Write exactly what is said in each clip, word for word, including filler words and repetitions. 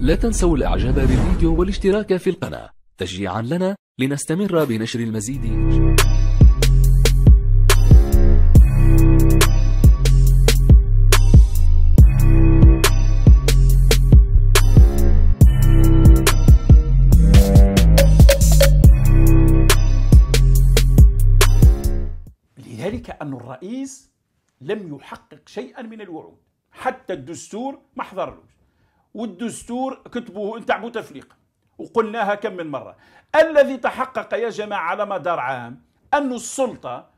لا تنسوا الاعجاب بالفيديو والاشتراك في القناة تشجيعا لنا لنستمر بنشر المزيد. لذلك أن الرئيس لم يحقق شيئا من الوعود، حتى الدستور ما حضرلوش، والدستور كتبوه نتاع بوتفليقه وقلناها كم من مرة. الذي تحقق يا جماعة على مدار عام أن السلطة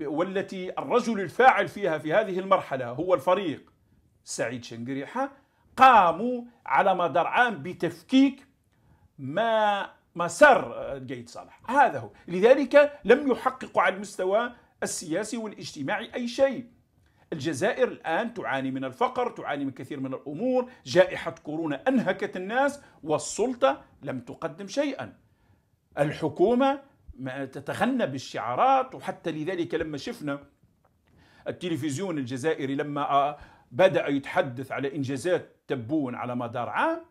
والتي الرجل الفاعل فيها في هذه المرحلة هو الفريق سعيد شنقريحة، قاموا على مدار عام بتفكيك ما مسار قايد صالح. هذا هو. لذلك لم يحققوا على المستوى السياسي والاجتماعي أي شيء. الجزائر الآن تعاني من الفقر، تعاني من كثير من الأمور، جائحة كورونا أنهكت الناس والسلطة لم تقدم شيئا. الحكومة تتغنى بالشعارات، وحتى لذلك لما شفنا التلفزيون الجزائري لما بدأ يتحدث على إنجازات تبون على مدار عام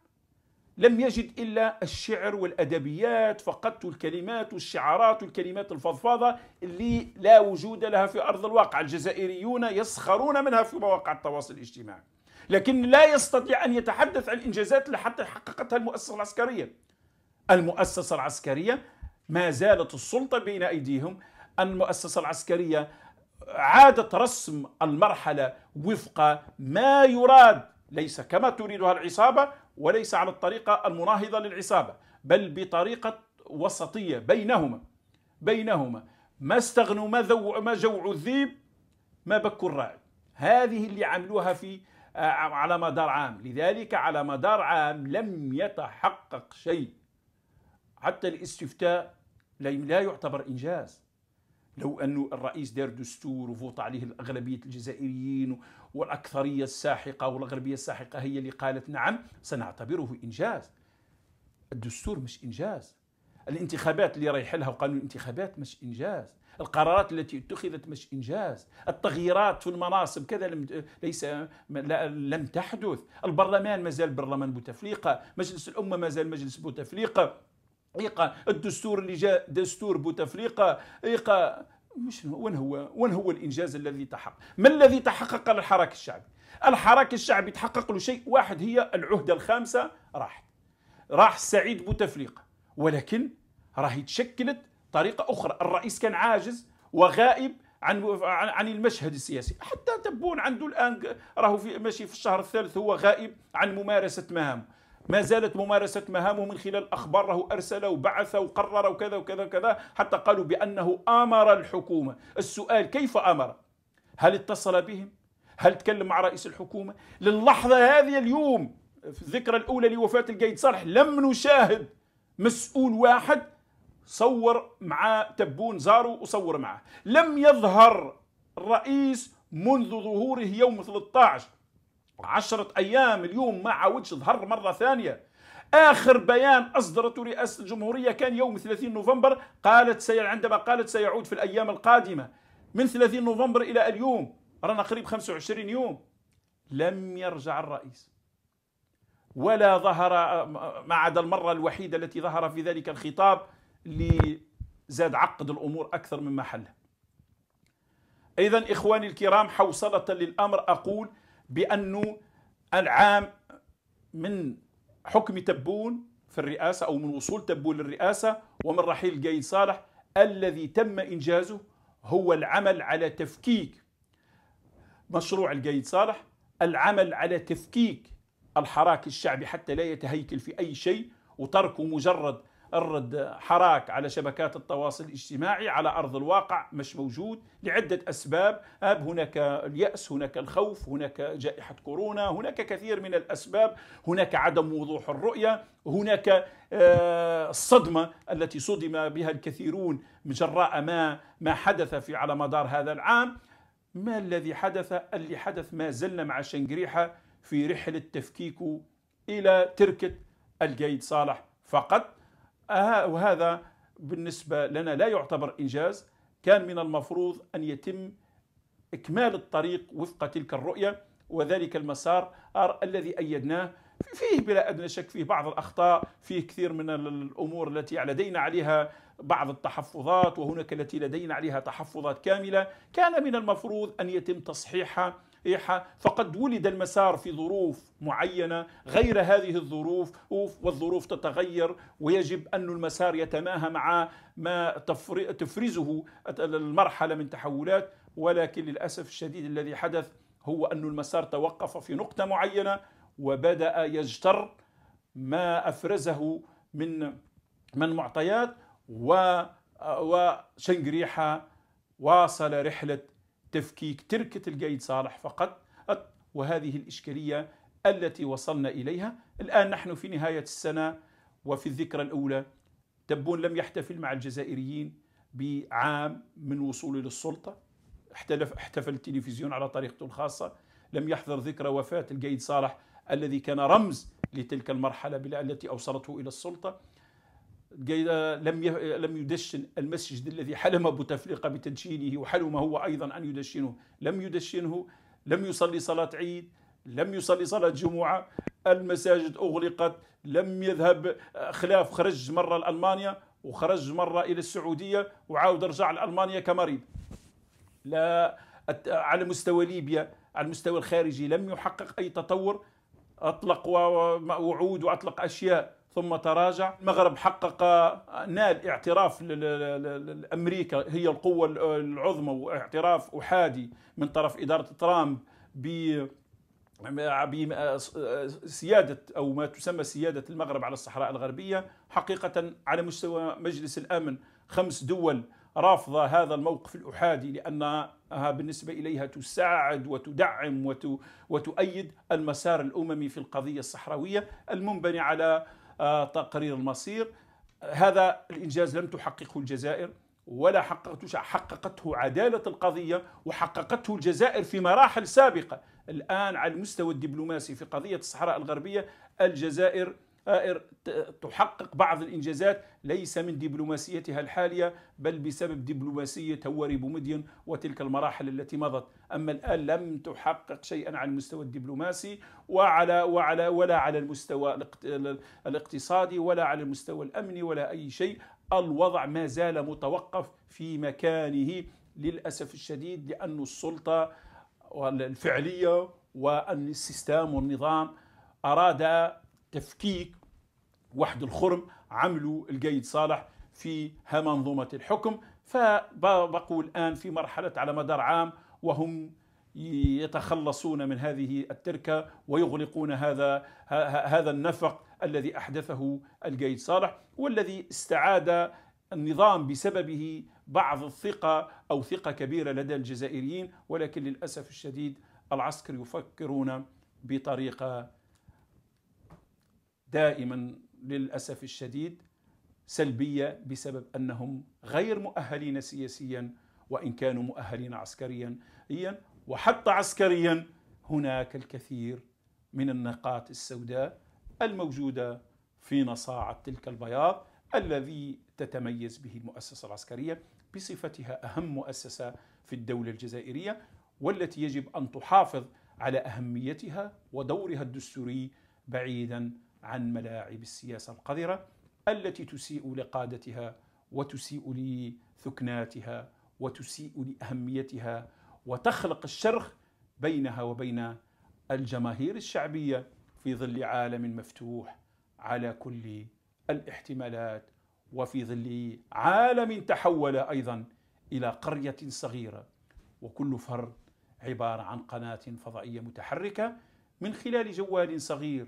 لم يجد إلا الشعر والأدبيات فقط، والكلمات والشعارات والكلمات الفضفاضة اللي لا وجود لها في أرض الواقع. الجزائريون يسخرون منها في مواقع التواصل الاجتماعي، لكن لا يستطيع أن يتحدث عن الإنجازات اللي حتى حققتها المؤسسة العسكرية. المؤسسة العسكرية ما زالت السلطة بين أيديهم. المؤسسة العسكرية عادت رسم المرحلة وفق ما يراد، ليس كما تريدها العصابة وليس على الطريقة المناهضة للعصابة، بل بطريقة وسطية بينهما بينهما ما استغنوا ما, ما جوعوا الذيب ما بكوا الراعي. هذه اللي عملوها في على مدار عام. لذلك على مدار عام لم يتحقق شيء، حتى الاستفتاء لا يعتبر إنجاز. لو أن الرئيس دار دستور وفوت عليه أغلبية الجزائريين والأكثرية الساحقة والأغلبية الساحقة هي اللي قالت نعم، سنعتبره إنجاز. الدستور مش إنجاز، الانتخابات اللي رايح لها وقانون الانتخابات مش إنجاز، القرارات التي اتخذت مش إنجاز، التغييرات في المناصب كذا لم ليس لم تحدث، البرلمان مازال برلمان بوتفليقة، مجلس الأمة مازال مجلس بوتفليقة، الدستور اللي جاء دستور بوتفليقة. مش وين هو وين هو الانجاز الذي تحقق؟ ما الذي تحقق للحراك الشعبي؟ الحراك الشعبي تحقق له شيء واحد، هي العهده الخامسه راحت. راح سعيد بوتفليقه، ولكن راهي تشكلت طريقه اخرى. الرئيس كان عاجز وغائب عن عن المشهد السياسي، حتى تبون عنده الان راهو في ماشي في الشهر الثالث هو غائب عن ممارسه مهامه. ما زالت ممارسة مهامه من خلال أخباره، أرسل وبعث وقرر وكذا وكذا وكذا، حتى قالوا بأنه آمر الحكومة. السؤال كيف آمر؟ هل اتصل بهم؟ هل تكلم مع رئيس الحكومة؟ للحظة هذه اليوم في الذكرى الأولى لوفاة القايد صالح لم نشاهد مسؤول واحد صور مع تبون، زاروا وصور معه. لم يظهر الرئيس منذ ظهوره يوم ثلاثة عشر، عشرة أيام اليوم ما عاودش ظهر مرة ثانية. آخر بيان أصدرته رئاسة الجمهورية كان يوم ثلاثين نوفمبر، قالت سي... عندما قالت سيعود في الأيام القادمة. من ثلاثين نوفمبر إلى اليوم رانا قريب خمسة وعشرين يوم، لم يرجع الرئيس ولا ظهر، ما عدا المرة الوحيدة التي ظهر في ذلك الخطاب اللي زاد عقد الأمور أكثر مما حلها. إذن إخواني الكرام، حوصلة للأمر أقول بأنه العام من حكم تبون في الرئاسة، أو من وصول تبون للرئاسة ومن رحيل قايد صالح، الذي تم إنجازه هو العمل على تفكيك مشروع القايد صالح، العمل على تفكيك الحراك الشعبي حتى لا يتهيكل في أي شيء، وترك مجرد الرد حراك على شبكات التواصل الاجتماعي على أرض الواقع مش موجود لعدة أسباب. هناك اليأس، هناك الخوف، هناك جائحة كورونا، هناك كثير من الأسباب، هناك عدم وضوح الرؤية، هناك الصدمة التي صدم بها الكثيرون جراء ما ما حدث في على مدار هذا العام. ما الذي حدث؟ اللي حدث ما زلنا مع شنقريحة في رحلة تفكيك إلى تركة القايد صالح فقط. وهذا بالنسبة لنا لا يعتبر إنجاز. كان من المفروض أن يتم إكمال الطريق وفق تلك الرؤية وذلك المسار الذي أيدناه فيه بلا أدنى شك فيه بعض الأخطاء، فيه كثير من الأمور التي لدينا عليها بعض التحفظات، وهناك التي لدينا عليها تحفظات كاملة كان من المفروض أن يتم تصحيحها. فقد ولد المسار في ظروف معينة غير هذه الظروف، والظروف تتغير، ويجب أن المسار يتماهى مع ما تفرزه المرحلة من تحولات. ولكن للأسف الشديد الذي حدث هو أن المسار توقف في نقطة معينة وبدأ يجتر ما أفرزه من من معطيات، وشنقريحة واصل رحلة تفكيك تركة القايد صالح فقط، وهذه الإشكالية التي وصلنا إليها. الآن نحن في نهاية السنة، وفي الذكرى الأولى تبون لم يحتفل مع الجزائريين بعام من وصوله للسلطة، احتفل التلفزيون على طريقته الخاصة، لم يحضر ذكرى وفاة القايد صالح الذي كان رمز لتلك المرحلة التي أوصلته إلى السلطة، لم لم يدشن المسجد الذي حلم بوتفليقة بتدشينه وحلم هو أيضا أن يدشنه، لم يدشنه، لم يصلي صلاة عيد، لم يصلي صلاة جمعة، المساجد أغلقت، لم يذهب خلاف، خرج مرة لألمانيا وخرج مرة إلى السعودية وعاود رجع لألمانيا كمريض. لا على مستوى ليبيا، على المستوى الخارجي لم يحقق أي تطور، أطلق وعود وأطلق أشياء ثم تراجع. المغرب حقق نال اعتراف لأمريكا هي القوة العظمى، واعتراف أحادي من طرف إدارة ترامب بسيادة أو ما تسمى سيادة المغرب على الصحراء الغربية. حقيقة على مستوى مجلس الأمن خمس دول رافضة هذا الموقف الأحادي لأنها بالنسبة إليها تساعد وتدعم وتؤيد المسار الأممي في القضية الصحراوية المنبني على تقرير المصير. هذا الإنجاز لم تحققه الجزائر ولا حققته، حققته عدالة القضية وحققته الجزائر في مراحل سابقة. الآن على المستوى الدبلوماسي في قضية الصحراء الغربية الجزائر تحقق بعض الإنجازات ليس من دبلوماسيتها الحالية بل بسبب دبلوماسية هواري بومدين وتلك المراحل التي مضت. أما الآن لم تحقق شيئا على المستوى الدبلوماسي وعلى وعلى ولا على المستوى الاقتصادي ولا على المستوى الأمني ولا أي شيء. الوضع ما زال متوقف في مكانه للأسف الشديد، لأن السلطة الفعلية والسيستم والنظام أراد تفكيك وحد الخرم، عملوا القايد صالح في منظومة الحكم، فبقوا الآن في مرحلة على مدار عام وهم يتخلصون من هذه التركة ويغلقون هذا هذا النفق الذي أحدثه القايد صالح، والذي استعاد النظام بسببه بعض الثقة أو ثقة كبيرة لدى الجزائريين. ولكن للأسف الشديد العسكر يفكرون بطريقة دائما للأسف الشديد سلبية بسبب أنهم غير مؤهلين سياسيا وإن كانوا مؤهلين عسكريا، وحتى عسكريا هناك الكثير من النقاط السوداء الموجودة في نصاعة تلك البياض الذي تتميز به المؤسسة العسكرية بصفتها أهم مؤسسة في الدولة الجزائرية، والتي يجب أن تحافظ على أهميتها ودورها الدستوري بعيدا عن ملاعب السياسة القذرة التي تسيء لقادتها وتسيء لثكناتها وتسيء لأهميتها وتخلق الشرخ بينها وبين الجماهير الشعبية في ظل عالم مفتوح على كل الاحتمالات، وفي ظل عالم تحول أيضا إلى قرية صغيرة وكل فرد عبارة عن قناة فضائية متحركة من خلال جوال صغير